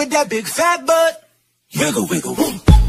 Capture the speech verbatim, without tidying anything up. with that big fat butt. Wiggle, wiggle, wiggle.